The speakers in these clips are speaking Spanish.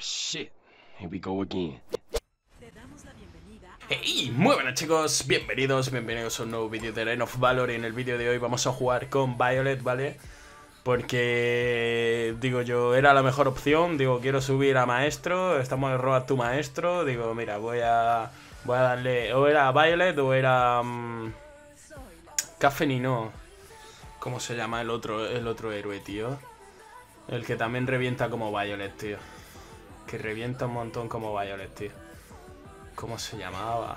shit. Here we go again. ¡Hey! Muy buenas chicos, bienvenidos a un nuevo vídeo de Arena of Valor. Y en el vídeo de hoy vamos a jugar con Violet, ¿vale? Porque, digo yo, era la mejor opción. Digo, quiero subir a maestro, estamos en roba tu maestro. Digo, mira, voy a darle, o era Violet o era Caffeynino. ¿Cómo se llama el otro héroe, tío? El que también revienta como Violet, tío. Que revienta un montón como Violet, tío. ¿Cómo se llamaba?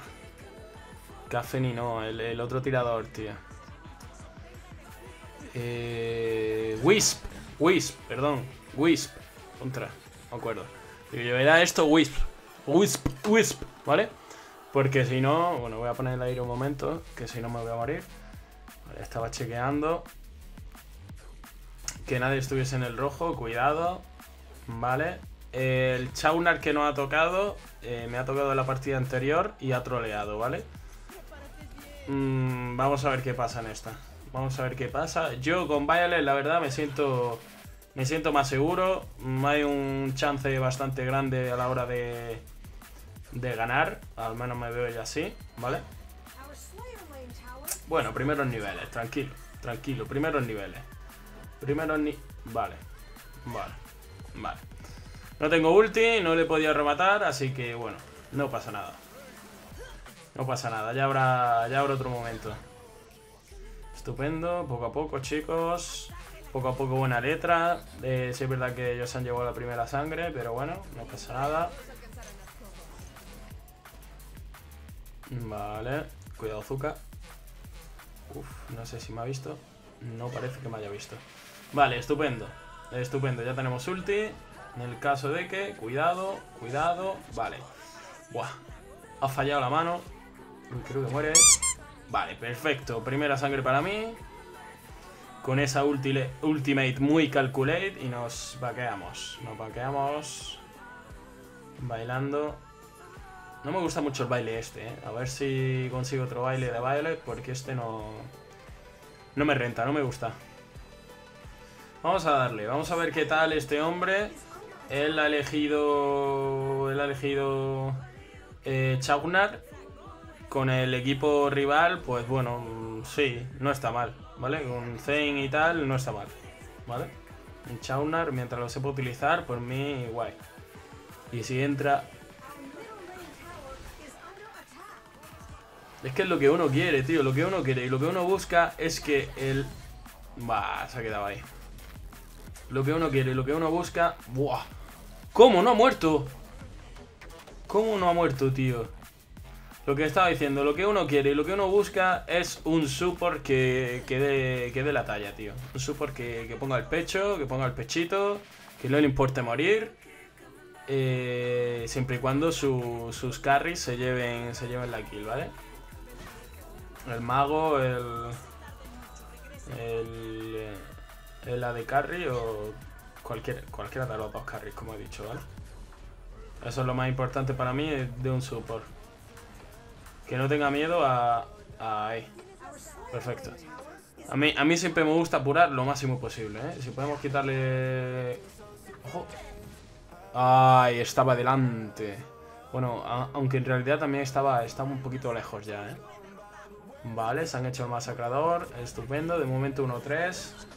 Caffeynino, el otro tirador, tío. Wisp, perdón. Wisp. Contra, me acuerdo. Yo era esto, Wisp, ¿vale? Porque si no... Bueno, voy a poner el aire un momento, que si no me voy a morir. Vale, estaba chequeando. Que nadie estuviese en el rojo, cuidado. Vale. El Chaugnar que no ha tocado, me ha tocado en la partida anterior y ha troleado, ¿vale? Vamos a ver qué pasa en esta. Vamos a ver qué pasa. Yo con Violet, la verdad, me siento más seguro. Hay un chance bastante grande a la hora de ganar. Al menos me veo ya así, ¿vale? Bueno, primeros niveles, tranquilo, primeros niveles. Vale. No tengo ulti, no le he podido rematar, así que bueno, no pasa nada. No pasa nada, ya habrá otro momento. Estupendo, poco a poco chicos. Poco a poco buena letra. Sí es verdad que ellos se han llevado la primera sangre, pero bueno, no pasa nada. Vale, cuidado Zuka. Uf, no sé si me ha visto. No parece que me haya visto. Vale, estupendo, ya tenemos ulti. En el caso de que... Cuidado. Vale. Buah. Ha fallado la mano. Creo que muere. Vale, perfecto. Primera sangre para mí. Con esa ultimate muy calculate. Y nos vaqueamos. Bailando. No me gusta mucho el baile este, ¿eh? A ver si consigo otro baile de Violet. Porque este no... No me renta, no me gusta. Vamos a darle. Vamos a ver qué tal este hombre... Él ha elegido Chaugnar con el equipo rival, pues bueno, sí, no está mal, ¿vale? Con Zen y tal, no está mal, ¿vale? Un Chaugnar, mientras lo sepa utilizar, por mí, guay. Y si entra... Es que es lo que uno quiere, tío, lo que uno quiere y lo que uno busca es que el... Bah, se ha quedado ahí. Lo que uno quiere y lo que uno busca... ¡Buah! ¿Cómo no ha muerto? ¿Cómo no ha muerto, tío? Lo que estaba diciendo, lo que uno quiere y lo que uno busca es un support que dé la talla, tío. Un support que ponga el pecho, que ponga el pechito, que no le importe morir. Siempre y cuando sus carries se lleven la kill, ¿vale? El mago, la de carry o cualquiera de los dos carries, como he dicho, ¿vale? Eso es lo más importante para mí de un support. Que no tenga miedo a ahí. Perfecto. A mí siempre me gusta apurar lo máximo posible, ¿eh? Si podemos quitarle... ¡Ojo! ¡Ay! Estaba delante. Bueno, aunque en realidad también estaba un poquito lejos ya, ¿eh? Vale, se han hecho el masacrador. Estupendo. De momento 1-3.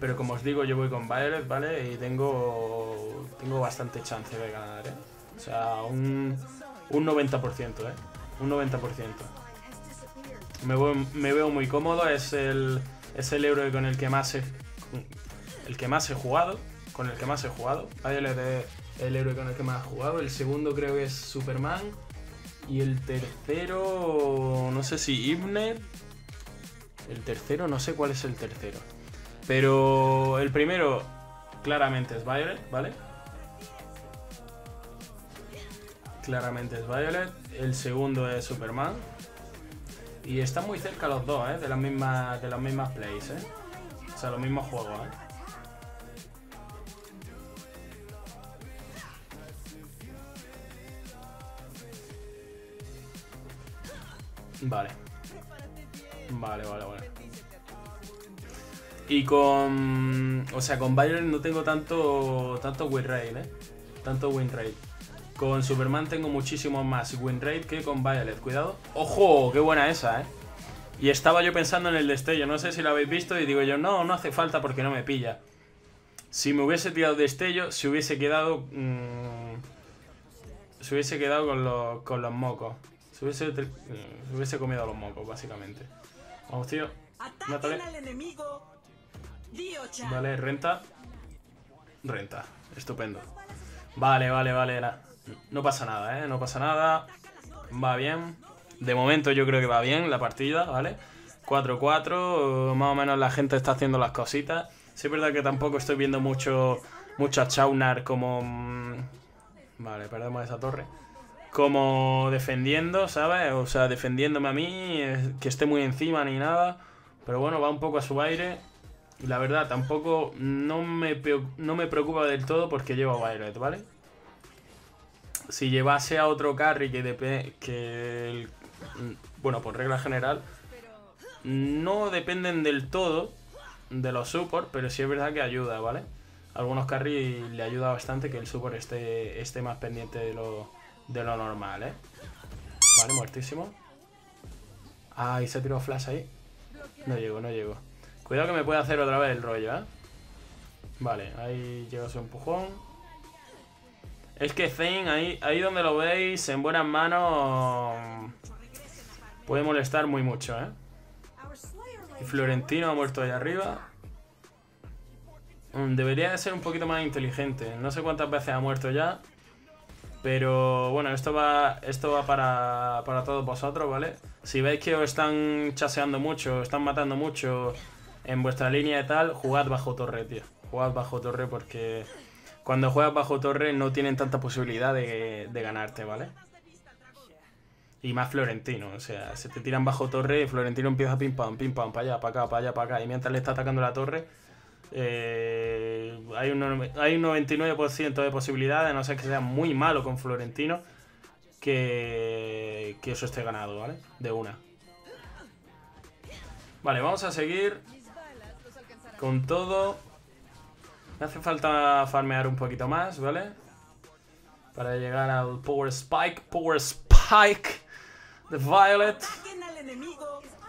Pero como os digo, yo voy con Violet, ¿vale? Y tengo bastante chance de ganar, ¿eh? O sea, un 90%, ¿eh? Un 90%. Me veo muy cómodo, es el héroe con el que más he jugado. Con el que más he jugado. Violet es el héroe con el que más he jugado. El segundo creo que es Superman. Y el tercero... No sé si Ibner. El tercero, no sé cuál es el tercero. Pero el primero claramente es Violet, ¿vale? El segundo es Superman. Y están muy cerca los dos, ¿eh? De las mismas plays, ¿eh? O sea, los mismos juegos, ¿eh? Vale. Y con... O sea, con Violet no tengo tanto win rate, ¿eh? tanto win rate. Con Superman tengo muchísimo más win rate que con Violet, cuidado. ¡Ojo! ¡Qué buena esa, eh! Y estaba yo pensando en el destello, no sé si lo habéis visto, y digo yo, no, no hace falta porque no me pilla. Si me hubiese tirado destello, se hubiese quedado... se hubiese quedado con los mocos. Se hubiese comido a los mocos, básicamente. Vamos, tío. Mátale. Vale, renta. Renta. Estupendo. Vale, vale, vale. No pasa nada, ¿eh? No pasa nada. Va bien. De momento yo creo que va bien la partida, ¿vale? 4-4. Más o menos la gente está haciendo las cositas. Sí, es verdad que tampoco estoy viendo mucho a Chaugnar como... Vale, perdemos esa torre. Como defendiendo, ¿sabes? O sea, defendiéndome a mí, que esté muy encima ni nada. Pero bueno, va un poco a su aire. Y la verdad, tampoco no me preocupa del todo porque llevo a Violet, ¿vale? Si llevase a otro carry que bueno, por regla general, no dependen del todo de los support, pero sí es verdad que ayuda, ¿vale? Algunos carry le ayuda bastante que el support esté más pendiente de lo normal, ¿eh? Vale, muertísimo. Ah, y se ha tirado flash ahí. No llego, no llego. Cuidado que me puede hacer otra vez el rollo, ¿eh? Vale, ahí llega su empujón. Es que Zen, ahí donde lo veis, en buenas manos, puede molestar muy mucho, ¿eh? Y Florentino ha muerto ahí arriba. Debería de ser un poquito más inteligente. No sé cuántas veces ha muerto ya. Pero bueno, esto va para todos vosotros, ¿vale? Si veis que os están chaseando mucho, os están matando mucho en vuestra línea y tal, jugad bajo torre, tío. Jugad bajo torre porque cuando juegas bajo torre no tienen tanta posibilidad de ganarte, ¿vale? Y más Florentino, o sea, se te tiran bajo torre y Florentino empieza pim pam, para allá, para acá, para allá, para acá. Y mientras le está atacando la torre... hay un 99% de posibilidades, a no ser que sea muy malo con Florentino, que eso esté ganado, ¿vale? De una. Vale, vamos a seguir con todo. Me hace falta farmear un poquito más, ¿vale? Para llegar al Power Spike de Violet.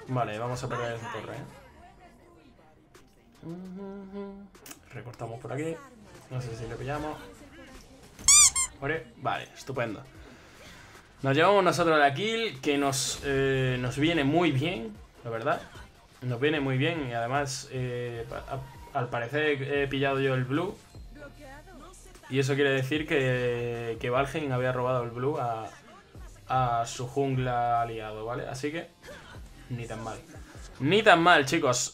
Vale, vamos a perder esa torre, ¿eh? Recortamos por aquí. No sé si le pillamos. Vale, estupendo. Nos llevamos nosotros la kill, que nos viene muy bien, la verdad. Nos viene muy bien. Y además, al parecer he pillado yo el blue. Y eso quiere decir que Valgen había robado el blue a su jungla aliado, ¿vale? Así que, ni tan mal. Ni tan mal, chicos.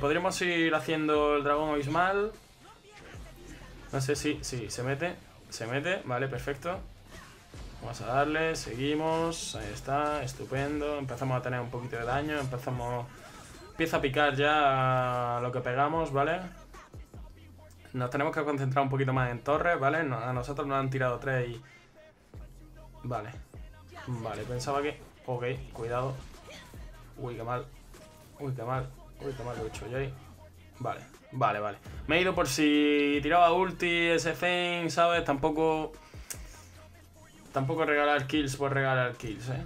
Podríamos ir haciendo el dragón abismal. No sé si... Sí, se mete. Se mete. Vale, perfecto. Vamos a darle. Seguimos. Ahí está. Estupendo. Empezamos a tener un poquito de daño. Empieza a picar ya lo que pegamos, ¿vale? Nos tenemos que concentrar un poquito más en torres, ¿vale? A nosotros nos han tirado tres y... Vale. Vale, pensaba que... Ok, cuidado. Uy, qué mal. Uy, qué mal. Uy, qué mal lo he hecho yo ahí. Vale, vale, vale. Me he ido por si tiraba ulti, ese thing, ¿sabes? Tampoco regalar kills por regalar kills, ¿eh?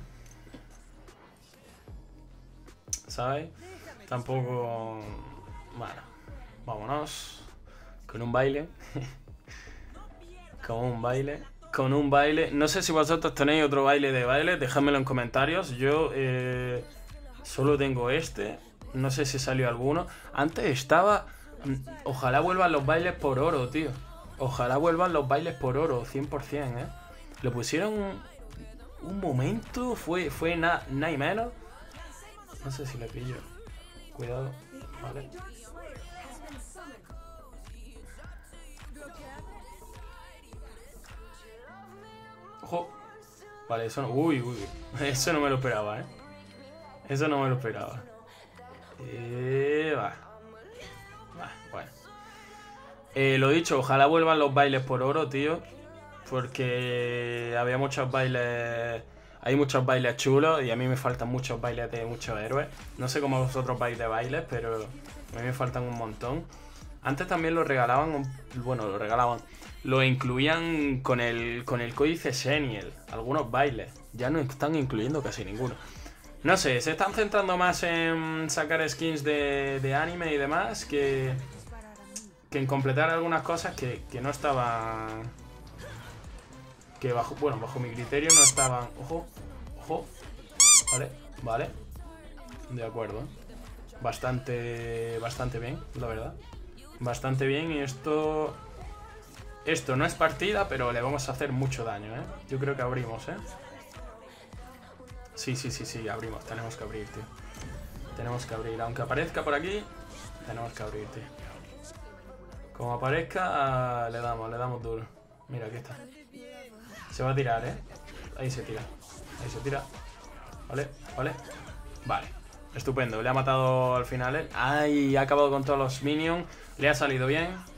¿Sabes? Tampoco... Bueno, vámonos. Con un baile. Con un baile. Con un baile. No sé si vosotros tenéis otro baile de baile. Dejadmelo en comentarios. Yo... Solo tengo este. No sé si salió alguno. Antes estaba... Ojalá vuelvan los bailes por oro, tío. Ojalá vuelvan los bailes por oro. 100%, ¿eh? Lo pusieron un momento. Fue nada y menos. No sé si le pillo. Cuidado. Vale. Ojo. Vale, eso no... Uy, uy. Eso no me lo esperaba, ¿eh? Eso no me lo esperaba. Bueno. Lo dicho, ojalá vuelvan los bailes por oro, tío. Porque había muchos bailes... Hay muchos bailes chulos y a mí me faltan muchos bailes de muchos héroes. No sé cómo vosotros vais de bailes, pero a mí me faltan un montón. Antes también lo regalaban... Bueno, lo regalaban. Lo incluían con el códice Xeniel, algunos bailes. Ya no están incluyendo casi ninguno. No sé, se están centrando más en sacar skins de anime y demás que en completar algunas cosas que no estaban... Que bajo, bueno, bajo mi criterio no estaban... Ojo, ojo. Vale, vale. De acuerdo. Bastante bien, la verdad. Bastante bien y esto... Esto no es partida, pero le vamos a hacer mucho daño, ¿eh? Yo creo que abrimos, ¿eh? Sí, abrimos. Tenemos que abrir, tío. Tenemos que abrir. Aunque aparezca por aquí, tenemos que abrir, tío. Como aparezca, le damos duro. Mira, aquí está. Se va a tirar, ¿eh? Ahí se tira. Vale. Estupendo. Le ha matado al final, ¿eh? ¡Ay! Ha acabado con todos los minions. Le ha salido bien.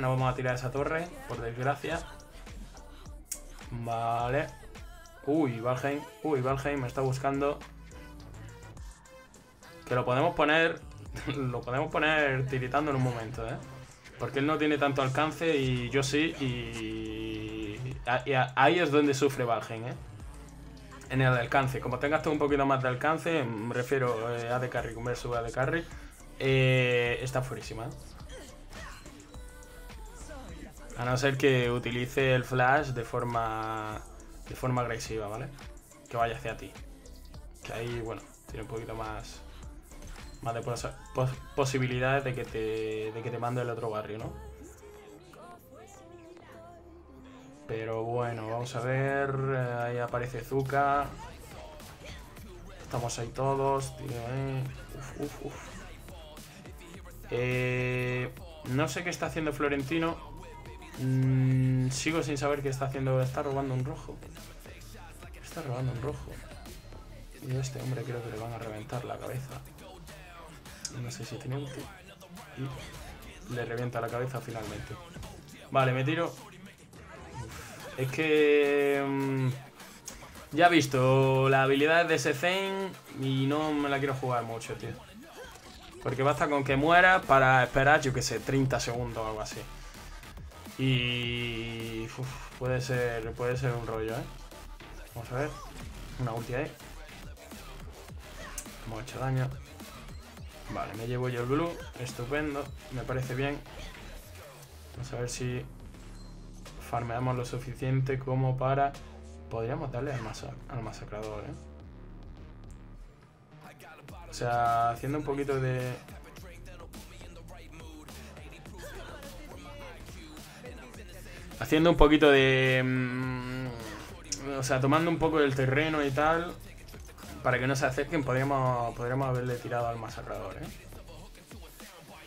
No vamos a tirar esa torre, por desgracia. Vale. Uy, Valgen me está buscando. Que lo podemos poner... Lo podemos poner tiritando en un momento, ¿eh? Porque él no tiene tanto alcance y yo sí. Y ahí es donde sufre Valgen, ¿eh? En el alcance. Como tengas tú un poquito más de alcance, me refiero a AD Carry, versus AD Carry. Está fuerísima, ¿eh? A no ser que utilice el flash de forma agresiva, ¿vale? Que vaya hacia ti. Que ahí, bueno, tiene un poquito más de posibilidades de que te mande el otro barrio, ¿no? Pero bueno, vamos a ver. Ahí aparece Zuka. Estamos ahí todos. No sé qué está haciendo Florentino. Sigo sin saber qué está haciendo. Está robando un rojo. Y a este hombre creo que le van a reventar la cabeza. No sé si tiene ulti. Y le revienta la cabeza finalmente. Vale, me tiro. Uf, es que... ya he visto la habilidad de ese Zen y no me la quiero jugar mucho, tío. Porque basta con que muera para esperar, yo que sé, 30 segundos o algo así. Y... Uf, puede ser un rollo, ¿eh? Vamos a ver. Una ulti ahí. Hemos hecho daño. Vale, me llevo yo el blue. Estupendo. Me parece bien. Vamos a ver si farmeamos lo suficiente como para... Podríamos darle al masacrador, ¿eh? O sea, haciendo un poquito de... Haciendo un poquito de... o sea, tomando un poco del terreno y tal. Para que no se acerquen, podríamos haberle tirado al masacrador, ¿eh?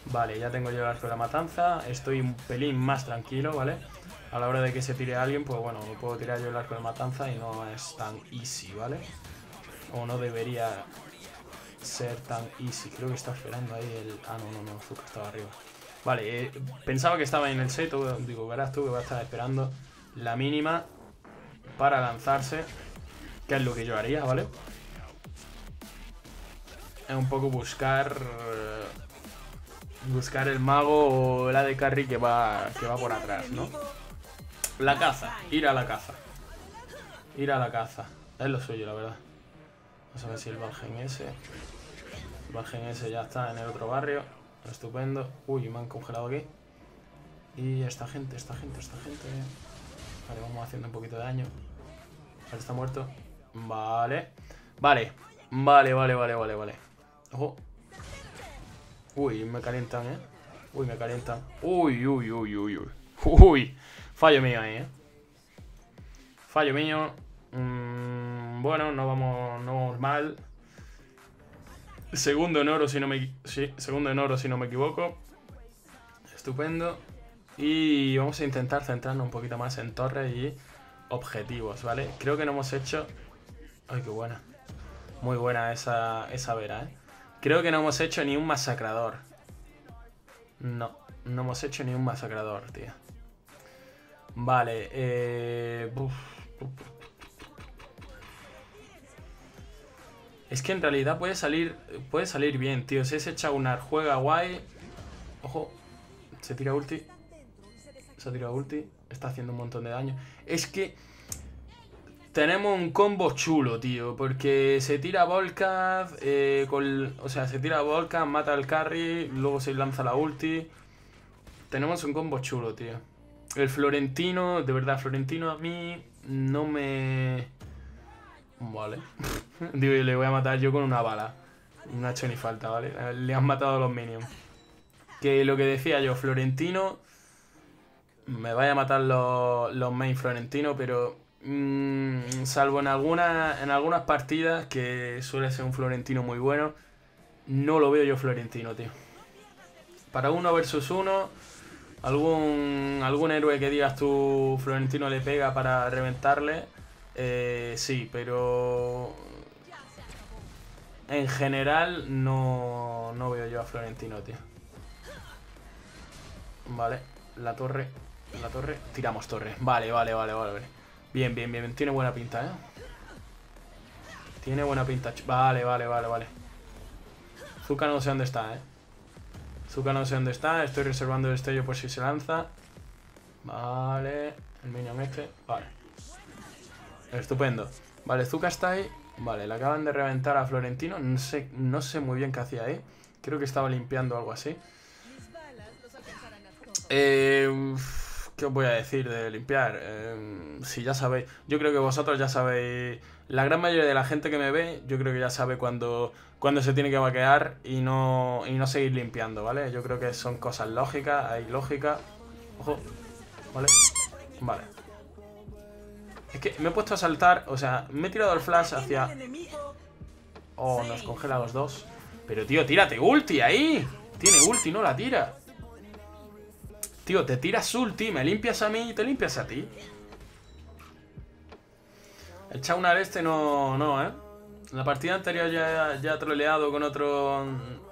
Vale, ya tengo yo el arco de la matanza. Estoy un pelín más tranquilo, ¿vale? A la hora de que se tire a alguien, pues bueno, me puedo tirar yo el arco de la matanza y no es tan easy, ¿vale? O no debería ser tan easy. Creo que está esperando ahí el... Ah, no, Zuka estaba arriba. Vale, pensaba que estaba en el seto. Digo, verás tú que va a estar esperando la mínima para lanzarse, que es lo que yo haría, ¿vale? Es un poco buscar el mago o la de carry que va por atrás, ¿no? La caza, ir a la caza, es lo suyo, la verdad. Vamos a ver si el Valgen ese ya está en el otro barrio. Estupendo. Uy, me han congelado aquí. Y esta gente. Vale, vamos haciendo un poquito de daño. Ahora está muerto. Vale. Ojo. Uy, me calientan, ¿eh? Uy. Fallo mío ahí, ¿eh? Fallo mío. Bueno, no vamos mal. Segundo en oro si no me equivoco. Estupendo. Y vamos a intentar centrarnos un poquito más en torres y objetivos, ¿vale? Creo que no hemos hecho... Ay, qué buena. Muy buena esa vera, ¿eh? Creo que no hemos hecho ni un masacrador. No hemos hecho ni un masacrador, tío. Vale, Es que en realidad puede salir bien, tío. Si ese Chaugnar juega guay... Ojo, se tira ulti. Se ha tirado ulti. Está haciendo un montón de daño. Es que tenemos un combo chulo, tío. Porque se tira Volkaz, se tira Volkaz, mata al carry, luego se lanza la ulti. Tenemos un combo chulo, tío. El Florentino, de verdad, Florentino a mí no me... Vale. Digo, le voy a matar yo con una bala. No ha hecho ni falta, ¿vale? Le han matado a los minions. Que lo que decía yo, Florentino... Me vaya a matar los main Florentino, pero... salvo en algunas partidas, que suele ser un Florentino muy bueno, no lo veo yo Florentino, tío. Para 1 versus 1, algún héroe que digas tú, Florentino le pega para reventarle, sí, pero en general no veo yo a Florentino, tío. Vale, la torre, tiramos torre, vale. Bien. Tiene buena pinta, ¿eh? Tiene buena pinta. Vale. Zuka no sé dónde está, ¿eh? Zuka no sé dónde está. Estoy reservando el destello por si se lanza. Vale. El minion este. Vale. Estupendo. Vale, Zuka está ahí. Vale, le acaban de reventar a Florentino. No sé muy bien qué hacía ahí. Creo que estaba limpiando algo así. ¿Qué os voy a decir de limpiar? Si ya sabéis, yo creo que vosotros ya sabéis, la gran mayoría de la gente que me ve, yo creo que ya sabe cuándo se tiene que vaquear y no seguir limpiando, ¿vale? Yo creo que son cosas lógicas, hay lógica. Ojo, vale. Es que me he puesto a saltar, o sea, me he tirado el flash hacia... Oh, nos congela a los dos. Pero tío, tírate ulti ahí. Tiene ulti, no la tira. Tío, te tiras ulti, me limpias a mí y te limpias a ti. El Chaugnar este no, ¿eh? La partida anterior ya troleado con otro...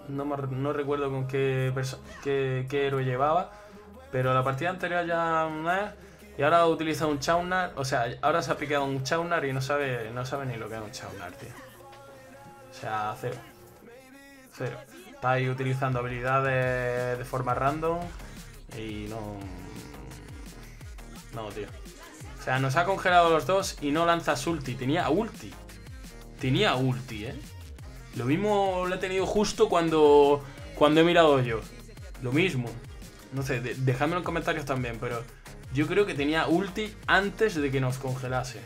No recuerdo con qué héroe llevaba. Pero la partida anterior ya... Y ahora utiliza un Chaugnar. O sea, ahora se ha picado un Chaugnar y no sabe ni lo que es un Chaugnar, tío. O sea, cero. Está ahí utilizando habilidades de forma random. Y no, tío. O sea, nos ha congelado los dos y no lanzas ulti. Tenía ulti, ¿eh? Lo mismo lo he tenido justo cuando he mirado yo. Lo mismo. No sé, dejadme en los comentarios también, pero yo creo que tenía ulti antes de que nos congelase.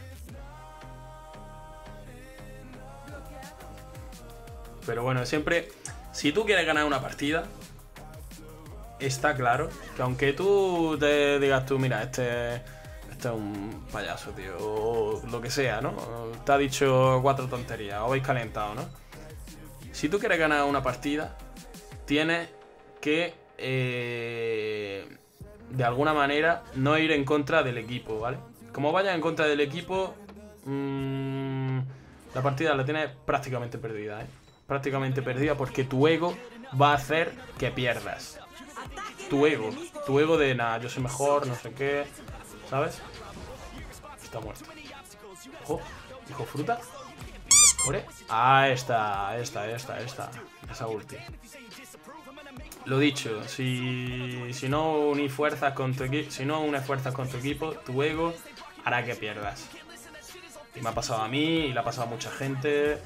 Pero bueno, siempre... Si tú quieres ganar una partida... Está claro que aunque tú te digas tú, mira, este es un payaso, tío, o lo que sea, ¿no? Te ha dicho 4 tonterías, o habéis calentado, ¿no? Si tú quieres ganar una partida, tienes que, de alguna manera, no ir en contra del equipo, ¿vale? Como vayas en contra del equipo, la partida la tienes prácticamente perdida, ¿eh? Prácticamente perdida porque tu ego va a hacer que pierdas. Tu ego de nada, yo soy mejor, no sé qué, ¿sabes? Está muerto. Ojo, hijo fruta. ¿Ore? Ah, esta. Esa ulti. Lo dicho, si no unes fuerzas con tu equipo, tu ego hará que pierdas. Y me ha pasado a mí, y le ha pasado a mucha gente,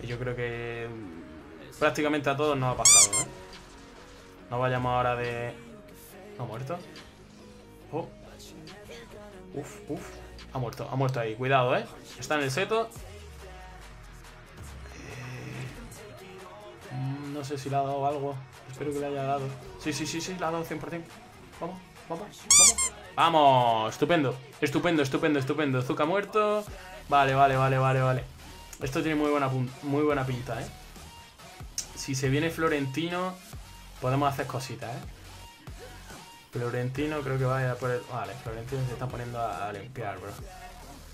y yo creo que prácticamente a todos nos ha pasado, ¿eh? No vayamos ahora de... ¿No ha muerto? Oh. Uf. Ha muerto ahí. Cuidado, ¿eh? Está en el seto. No sé si le ha dado algo. Espero que le haya dado. Sí, le ha dado 100%. Vamos. ¡Vamos! Estupendo. Zuka muerto. Vale. Esto tiene muy buena pinta, ¿eh? Si se viene Florentino... Podemos hacer cositas, ¿eh? Florentino creo que va a por el... Vale, Florentino se está poniendo a limpiar, bro.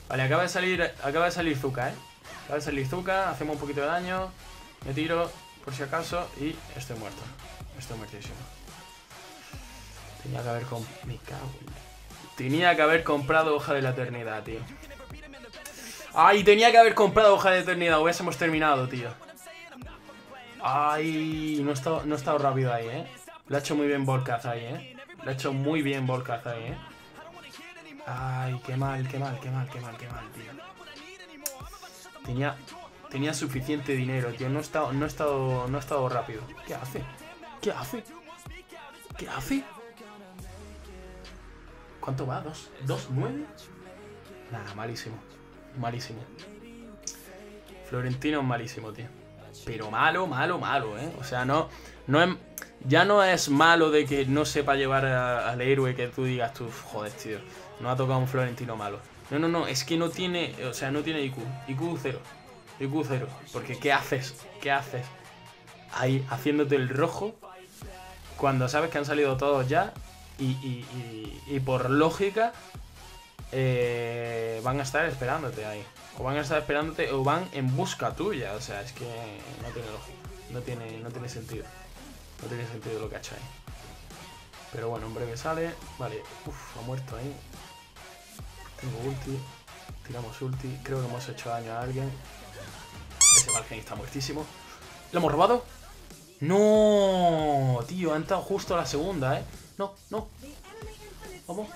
Vale, acaba de salir Zuka, ¿eh? Hacemos un poquito de daño. Me tiro, por si acaso, y estoy muerto. Estoy muertísimo. Tenía que haber comprado... Me cago en... Tenía que haber comprado Hoja de la Eternidad, tío. ¡Ay! Tenía que haber comprado Hoja de la Eternidad. Hubiésemos terminado, tío. Ay, no he estado rápido ahí, ¿eh? Lo ha hecho muy bien Volkaz ahí, ¿eh? Lo ha hecho muy bien Volkaz ahí, ¿eh? Ay, qué mal, tío. Tenía suficiente dinero, tío. No he estado rápido. ¿Qué hace? ¿Cuánto va? ¿2.9? Nada, malísimo. Florentino es malísimo, tío. Pero malo, ¿eh? O sea, ya no es malo de que no sepa llevar al héroe que tú digas tú, joder, tío, no ha tocado un Florentino malo. No, es que no tiene, o sea, no tiene IQ. IQ 0. Porque ¿qué haces? Ahí, haciéndote el rojo, cuando sabes que han salido todos ya y por lógica van a estar esperándote ahí. O van a estar esperándote o van en busca tuya. O sea, es que no tiene lógica. No tiene sentido. No tiene sentido lo que ha hecho ahí. Pero bueno, en breve sale. Vale. Uf, ha muerto ahí. Tengo ulti. Tiramos ulti. Creo que hemos hecho daño a alguien. Ese Valgen está muertísimo. ¿Lo hemos robado? ¡No! Tío, ha entrado justo a la segunda, ¿eh? No. Vamos.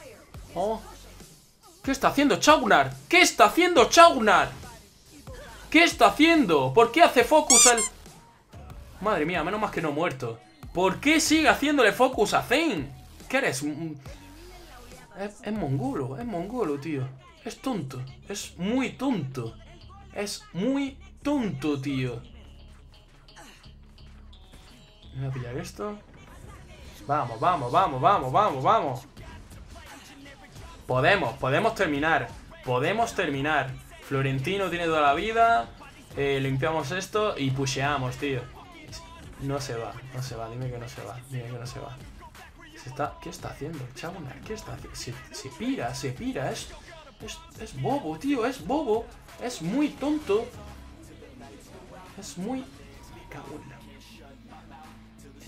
¿Qué está haciendo Chaugnar? ¿Qué está haciendo? ¿Por qué hace focus al...? Madre mía, menos mal que no he muerto. ¿Por qué sigue haciéndole focus a Zen? ¿Qué eres? Es mongolo, tío. Es muy tonto, tío. Voy a pillar esto. Vamos. Podemos terminar. Florentino tiene toda la vida. Limpiamos esto y pusheamos, tío. No se va. Dime que no se va. ¿Qué está haciendo? Chaugnar, ¿qué está haciendo? Se pira. Es bobo, tío. Es muy tonto. Me cago en la...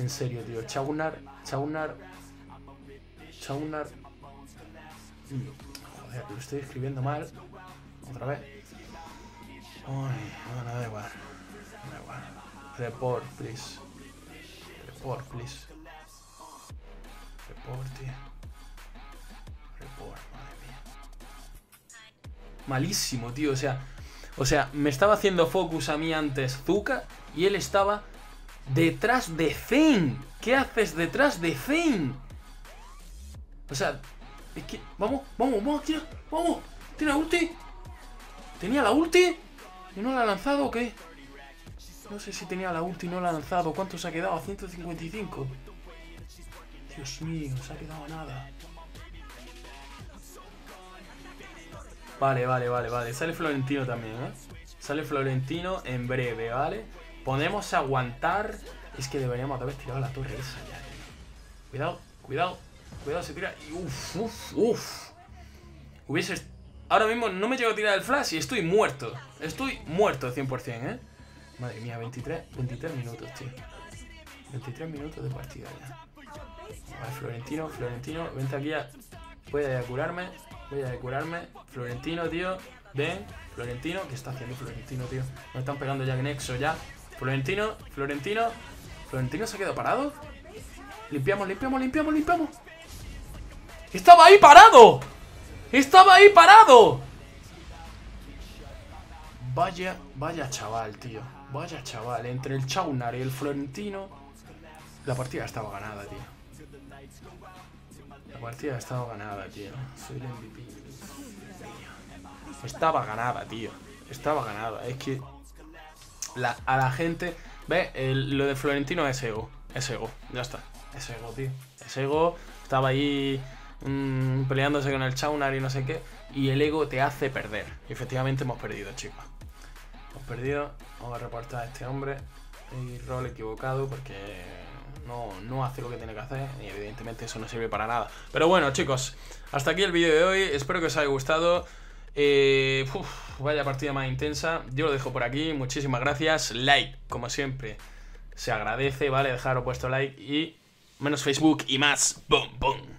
En serio, tío. Chaugnar. Joder, lo estoy escribiendo mal. Otra vez. Uy, no, da igual. Report, tío. Madre mía. Malísimo, tío. O sea, me estaba haciendo focus a mí antes Zuka y él estaba detrás de Zen. ¿Qué haces detrás de Zen? O sea... Es que... Vamos, tira. Vamos. Tira ulti. ¿Tenía la ulti? ¿Y no la ha lanzado o qué? No sé si tenía la ulti y no la ha lanzado. ¿Cuánto se ha quedado? 155. Dios mío, se ha quedado nada. Vale. Sale Florentino también, ¿eh? Sale Florentino en breve, ¿vale? Podemos aguantar. Es que deberíamos haber tirado la torre esa ya. Cuidado, se tira. Uff. Hubiese... Ahora mismo no me llego a tirar el flash y estoy muerto. Estoy muerto 100%, ¿eh? Madre mía, 23 minutos, tío. 23 minutos de partida ya. Vale, Florentino, vente aquí a... Voy a curarme. Florentino, tío. Ven. Florentino. ¿Qué está haciendo Florentino, tío? Nos están pegando ya en Nexo ya. Florentino. ¿Florentino se ha quedado parado? Limpiamos. ¡Estaba ahí parado! Vaya chaval, tío. Vaya chaval. Entre el Chaugnar y el Florentino. La partida estaba ganada, tío. Soy el MVP. Estaba ganada. Es que... A la gente... ¿Ves? Lo de Florentino es ego. Ya está. Es ego, tío. Estaba ahí... peleándose con el Chaugnar y no sé qué. Y el ego te hace perder. Y efectivamente hemos perdido, chicos. Vamos a reportar a este hombre. Y rol equivocado porque no hace lo que tiene que hacer. Y evidentemente eso no sirve para nada. Pero bueno, chicos, hasta aquí el vídeo de hoy. Espero que os haya gustado. Vaya partida más intensa. Yo lo dejo por aquí, muchísimas gracias. Like, como siempre, se agradece, ¿vale? Dejaros vuestro like y menos Facebook y más. ¡Bum, bum!